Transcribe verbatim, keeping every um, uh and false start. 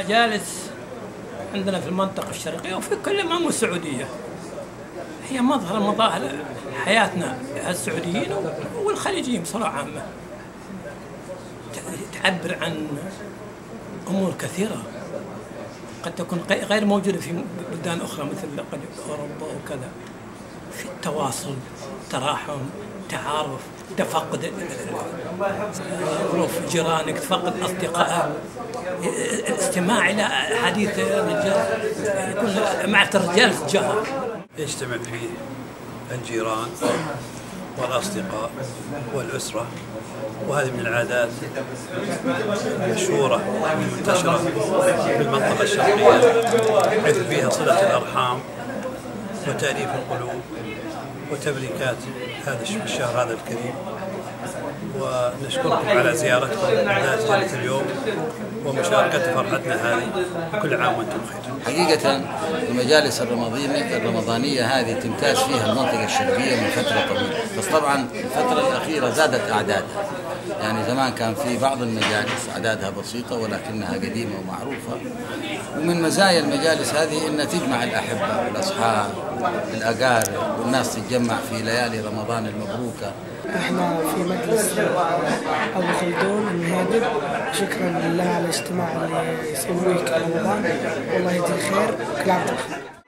المجالس عندنا في المنطقة الشرقية وفي كل أمام السعودية هي مظهر مظاهر حياتنا السعوديين والخليجيين بصراحة عامة، تعبر عن أمور كثيرة قد تكون غير موجودة في بلدان أخرى مثل أوروبا وكذا، في التواصل، تراحم، تعارف، تفقد ظروف جيرانك، تفقد أصدقائك، الاستماع إلى حديث الرجال، يكون مع الرجال تجارة. يجتمع فيه الجيران والأصدقاء والأسرة، وهذه من العادات المشهورة المنتشرة في المنطقة الشرقية، حيث فيها صلة الأرحام وتأليف القلوب وتبريكات هذا الشهر هذا الكريم. ونشكركم على زيارتكم هذا اليوم ومشاركة فرحتنا هذه، كل عام وانتم بخير. حقيقة المجالس الرمضانية الرمضانية هذه تمتاز فيها المنطقة الشرقية من فترة طويلة، بس طبعا الفترة الأخيرة زادت أعدادها، يعني زمان كان في بعض المجالس أعدادها بسيطة ولكنها قديمة ومعروفة، ومن مزايا المجالس هذه أنها تجمع الأحبة والأصحاب والأقارب والناس تتجمع في ليالي رمضان المبروكة. احنا في مجلس أبو خلدون النادب، شكرا لله على الاجتماع اللي يسويه كل رمضان، والله يجزيه خير وكل عام وانتم بخير.